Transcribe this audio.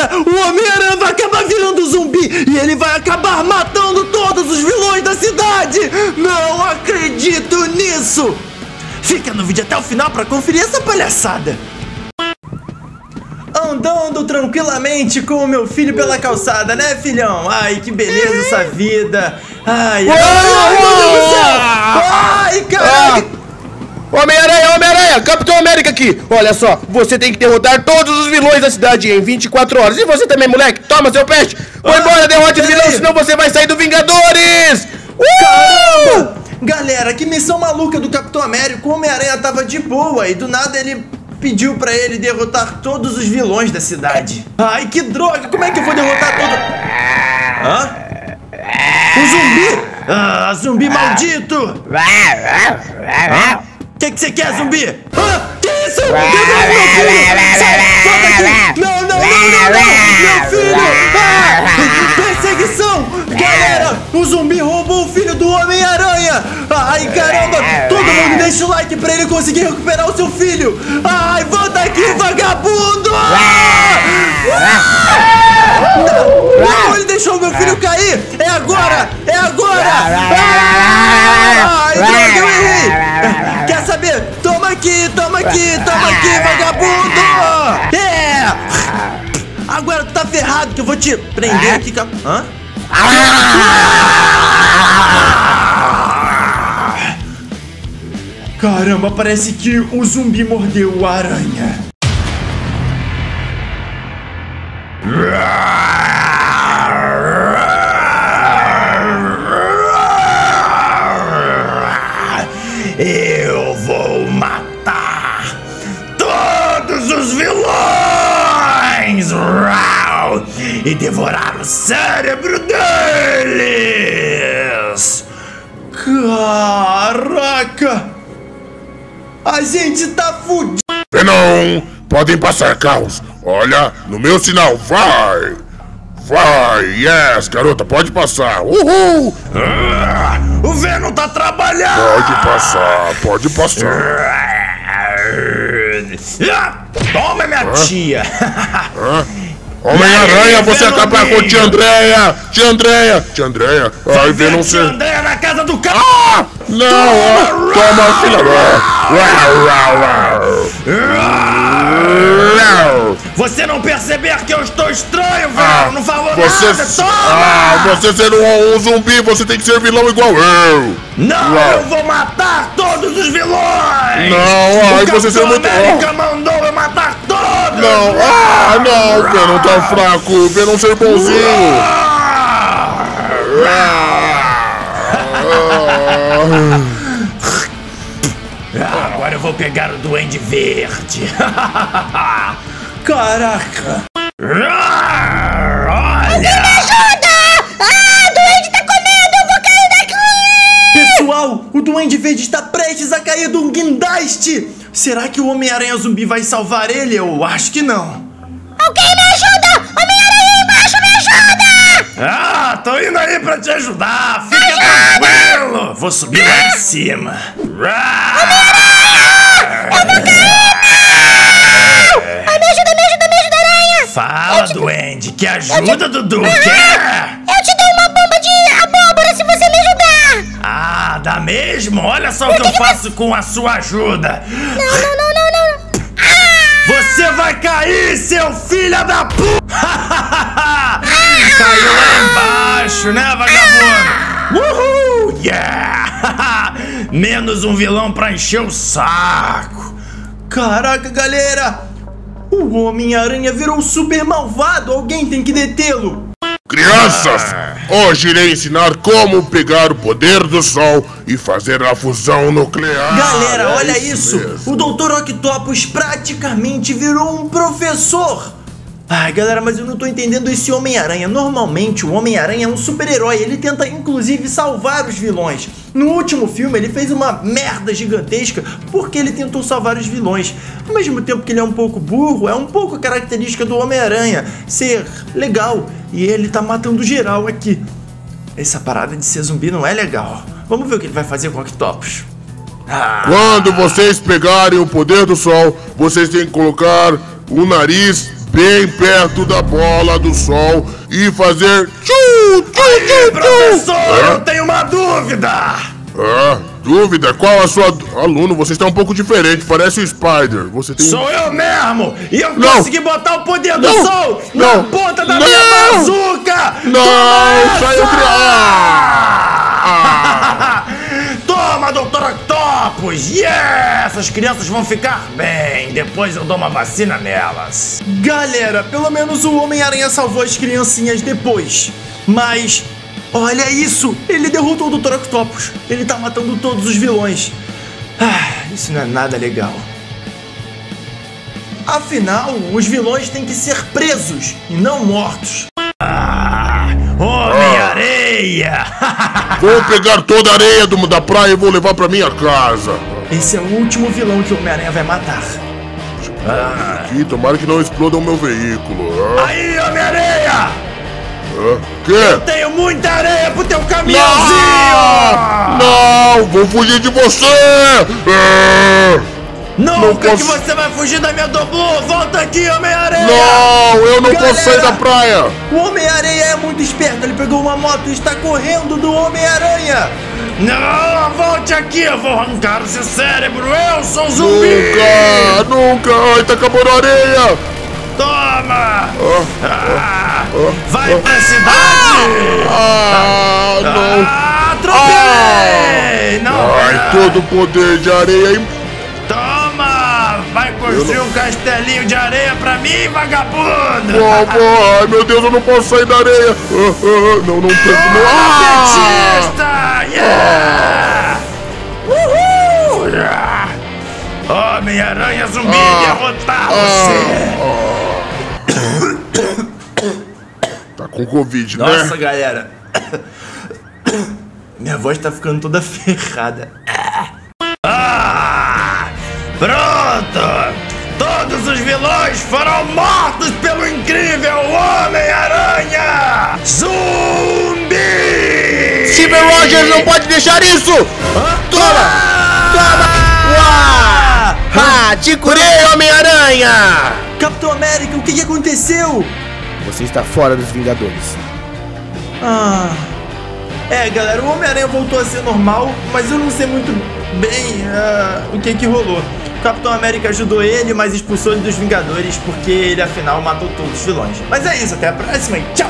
agora o Homem-Aranha vai acabar virando zumbi e ele vai acabar matando todos os vilões da cidade. Não acredito nisso. Fica no vídeo até o final para conferir essa palhaçada. Andando tranquilamente com o meu filho pela calçada, né, filhão? Ai, que beleza essa vida. Ai, ai, meu Deus do céu. Ai, caralho. Homem-Aranha, Homem-Aranha, Capitão América aqui. Olha só, você tem que derrotar todos os vilões da cidade em 24 horas. E você também, moleque, toma seu peste. Vai embora, derrote os vilões, senão você vai sair do Vingadores. Caramba! Galera, que missão maluca do Capitão América. O Homem-Aranha tava de boa e do nada ele pediu pra ele derrotar todos os vilões da cidade. Ai, que droga, como é que eu vou derrotar todo... Hã? O zumbi? Ah, zumbi maldito! Hã? O que você quer, zumbi? Ah, que isso? Devolve meu filho! Sai, volta aqui! Não, não, não, não, não! Meu filho! Ah, perseguição! Galera, o zumbi roubou o filho do Homem-Aranha! Ai, caramba! Todo mundo deixa o like pra ele conseguir recuperar o seu filho! Ai, volta aqui, vagabundo! Não, ele deixou o meu filho cair! É agora! É agora! Ai, droga, eu errei! Quer saber? Toma aqui, toma aqui, toma aqui, vagabundo! É! Agora tu tá ferrado que eu vou te prender aqui. Hã? Caramba, parece que o zumbi mordeu a aranha. Eu vou matar todos os vilões e devorar o cérebro deles. Caraca, a gente tá fudido. Não, podem passar, Carlos. Olha no meu sinal, vai, vai, yes, garota, pode passar. Uhul! O Venom tá trabalhando! Pode passar, pode passar. Toma, minha tia! Homem-Aranha, você acaba com tia Andréia! Tia Andréia! Tia Andréia! Ai, Venom, tia Andréia na casa do cara! Ah, não! Toma, filha! Você não perceber que eu estou estranho, velho? Não falou nada, toma! Ah, você ser um zumbi, você tem que ser vilão igual eu! Não, eu vou matar todos os vilões! Não, aí você ser muito... O Capitão América mandou eu matar todos! Não, não, o Venom tá fraco, o Venom ser bonzinho! Agora eu vou pegar o Duende Verde! Caraca! Alguém me ajuda! Ah, o Duende tá comendo! Eu vou cair daqui! Pessoal, o Duende Verde está prestes a cair de um guindaste! Será que o Homem-Aranha Zumbi vai salvar ele? Eu acho que não. Alguém me ajuda! Homem-Aranha aí embaixo, me ajuda! Ah, tô indo aí pra te ajudar! Fica tranquilo! Vou subir lá em cima! Homem-Aranha! Eu vou cair! Fala, Duende, que ajuda, Dudu! Eu te dei uma bomba de abóbora se você me ajudar! Ah, dá mesmo? Olha só o que eu faço com a sua ajuda! Não, não, não, não, não! Você vai cair, seu filho da puta! Caiu lá embaixo, né, vagabundo? Uhul! Yeah! Menos um vilão pra encher o saco! Caraca, galera! O Homem-Aranha virou super malvado! Alguém tem que detê-lo! Crianças! Hoje irei ensinar como pegar o poder do sol e fazer a fusão nuclear! Galera, olha isso! Mesmo. O Dr. Octopus praticamente virou um professor! Ai, galera, mas eu não tô entendendo esse Homem-Aranha. Normalmente, o Homem-Aranha é um super-herói. Ele tenta, inclusive, salvar os vilões. No último filme, ele fez uma merda gigantesca porque ele tentou salvar os vilões. Ao mesmo tempo que ele é um pouco burro, é um pouco a característica do Homem-Aranha ser legal. E ele tá matando geral aqui. Essa parada de ser zumbi não é legal. Vamos ver o que ele vai fazer com o Octopus. Quando vocês pegarem o poder do sol, vocês têm que colocar o nariz bem perto da bola do sol e fazer tchu, tchu, aí, tchu, professor, tchu. Eu tenho uma dúvida! Ah, dúvida? Qual a sua... Aluno, você está um pouco diferente, parece o Spider. Você tem... Sou eu mesmo! E eu consegui botar o poder do sol na ponta da minha bazuca! Não, saiu Toma, Dr. Octopus! Yeah! Essas crianças vão ficar bem. Depois eu dou uma vacina nelas. Galera, pelo menos o Homem-Aranha salvou as criancinhas depois. Mas... olha isso! Ele derrotou o Dr. Octopus. Ele tá matando todos os vilões. Ah, isso não é nada legal. Afinal, os vilões têm que ser presos e não mortos. Ah, Homem-Areia! Vou pegar toda a areia da praia e vou levar pra minha casa. Esse é o último vilão que o Homem-Aranha vai matar. Aqui, tomara que não exploda o meu veículo. Aí, Homem-Areia! Que? Eu tenho muita areia pro teu caminhãozinho! Não! Vou fugir de você! Nunca que você vai fugir da minha Doblu! Volta aqui, Homem-Areia! Não! Eu não posso sair da praia! O Homem-Areia é muito esperto! Ele pegou uma moto e está correndo do Homem-Aranha! Não! Volte aqui! Eu vou arrancar esse cérebro! Eu sou um zumbi! Nunca! Ai, tá acabando a areia! Toma! Vai pra cidade! Não! Atropelei! Não! Vai todo o poder de areia! Toma! Vai construir um castelinho de areia pra mim, vagabundo! Ai, meu Deus, eu não posso sair da areia! Não, não tem... Petista! Yeah! Uhul! Homem-Aranha zumbi derrotar você! Tá com Covid, né? Nossa, galera. Minha voz tá ficando toda ferrada. Pronto! Todos os vilões foram mortos pelo incrível Homem-Aranha! Zumbi! Steve Rogers não pode deixar isso! Toma! Te curei, Homem-Aranha! Capitão América, o que aconteceu? Você está fora dos Vingadores. É, galera, o Homem-Aranha voltou a ser normal, mas eu não sei muito bem o que rolou. O Capitão América ajudou ele, mas expulsou ele dos Vingadores, porque ele, afinal, matou todos os vilões. Mas é isso, até a próxima e tchau!